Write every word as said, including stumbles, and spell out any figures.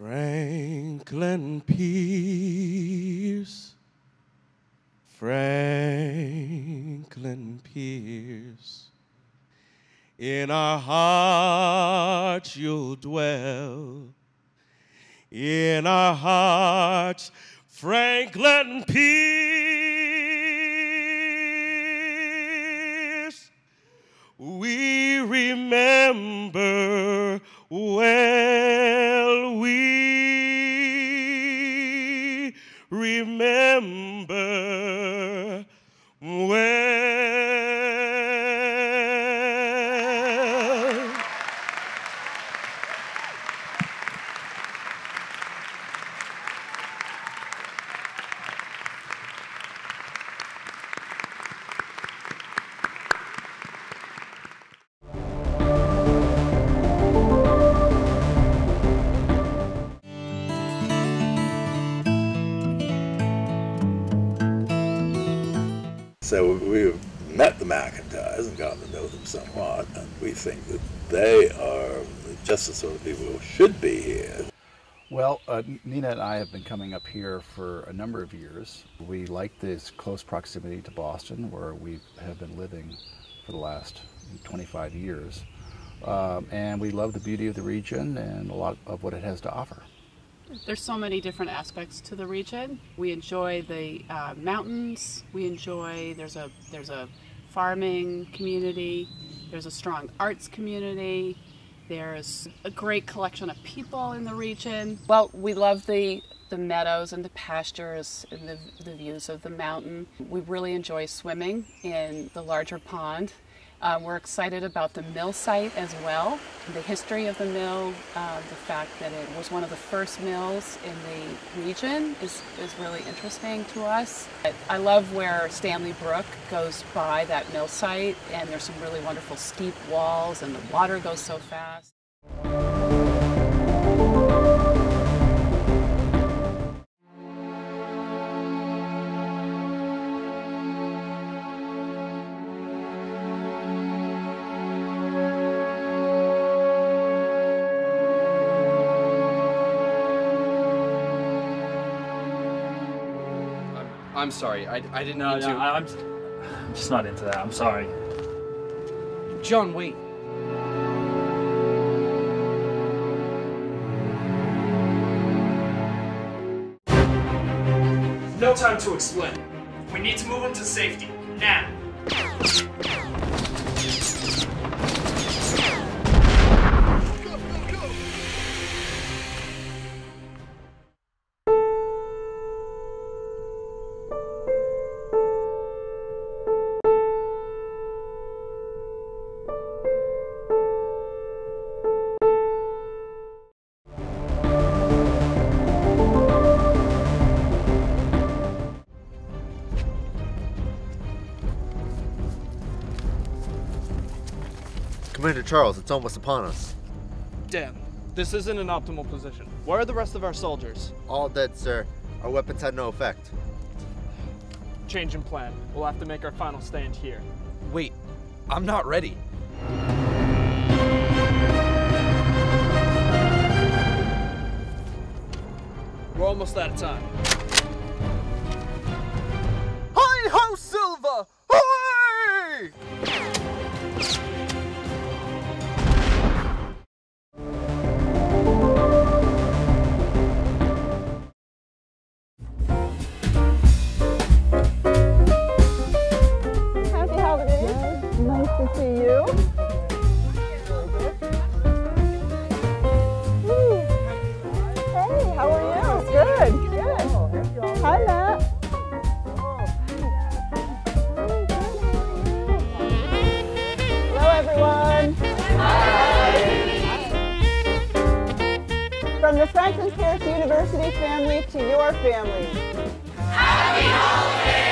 Franklin Pierce, Franklin Pierce, in our hearts you'll dwell, in our hearts, Franklin Pierce, we remember well, we remember well. So we met the McIntyres and gotten to know them somewhat, and we think that they are just the sort of people who should be here. Well, uh, Nina and I have been coming up here for a number of years. We like this close proximity to Boston, where we have been living for the last twenty-five years. Um, and we love the beauty of the region and a lot of what it has to offer. There's so many different aspects to the region. We enjoy the uh, mountains. We enjoy there's a there's a farming community. There's a strong arts community. There's a great collection of people in the region. Well, we love the the meadows and the pastures and the the views of the mountain. We really enjoy swimming in the larger pond. Uh, we're excited about the mill site as well, the history of the mill, uh, the fact that it was one of the first mills in the region is, is really interesting to us. I, I love where Stanley Brook goes by that mill site, and there's some really wonderful steep walls, and the water goes so fast. I'm sorry, I, I didn't no, mean no, to... I'm just, I'm just not into that, I'm sorry. John, wait. No time to explain. We need to move him to safety, now. Commander Charles, it's almost upon us. Damn, this isn't an optimal position. Where are the rest of our soldiers? All dead, sir. Our weapons had no effect. Change in plan. We'll have to make our final stand here. Wait, I'm not ready. We're almost out of time. Hi-ho, Silver! Hooray! From the Franklin Pierce University family to your family. Happy holidays!